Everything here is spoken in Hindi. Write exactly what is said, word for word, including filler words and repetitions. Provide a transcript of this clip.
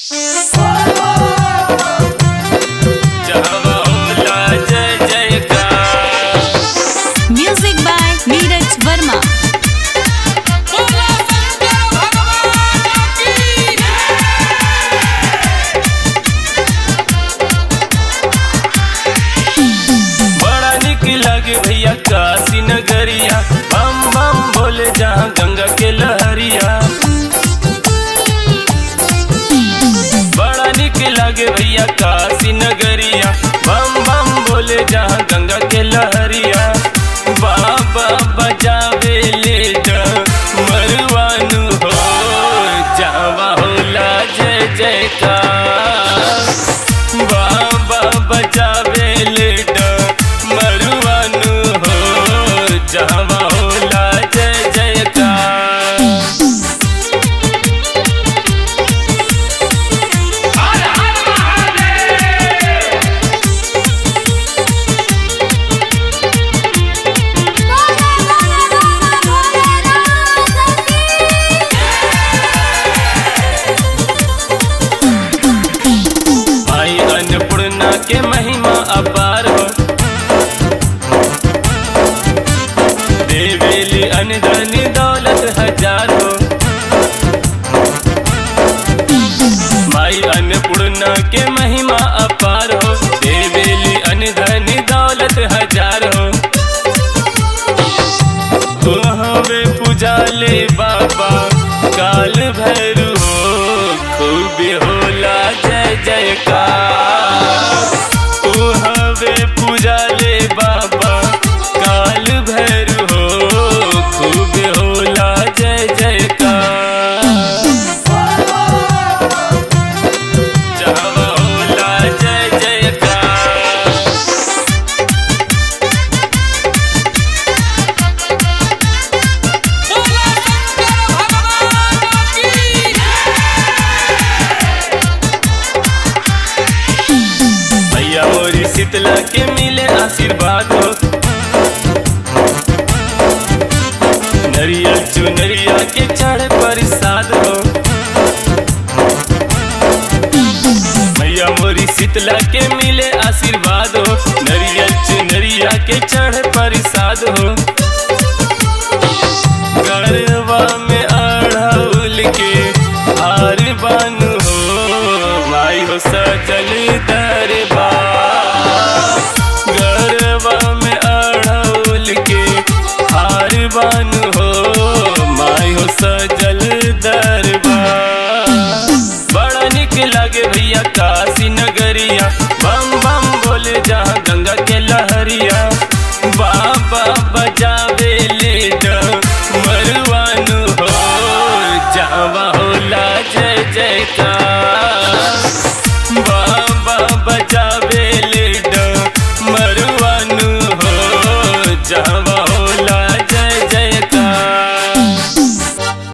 जय जयकार। Music by Neeraj Verma. बड़ा निक लागे भैया काशी नगरिया, बम बम बोले जहाँ गंगा के लहरिया। लागे भैया काशी नगरिया, बम बम बोले जहाँ गंगा के लहरिया। बाबा बजावे ले मरवानू हो जावा होला जय जयकार। बाबा बजावे ले मरवानू हो जावा होला जय जयकार। अन्नपूर्णा के महिमा अपार हो, देवेली अनधनी दौलत हजार हो। माई अन्नपूर्णा के महिमा अपार हो, देवेली अनधनी दौलत हजार हो। तो हवे पूजाले बाबा काल भैरू हो, खूबे होला जय जयकार। तू हवे पूजा ले बाबा काल भैरू हो, खूबे होला जय जयकार। जहाँ होला जय शीतला के मिले आशीर्वाद हो। नरिया चुनरिया के चढ़े प्रसाद हो। मैया मोरी शीतला के मिले आशीर्वाद हो। नरिया चुनरिया के चढ़े प्रसाद हो। गरवा में अड़हुल के हार बानू हो, माई हो सजल दरबार। गरबा में अड़हुल के हार बानू हो, माई हो सजल दरबार। बड़ा निक लागे भैया काशी नगरिया, बम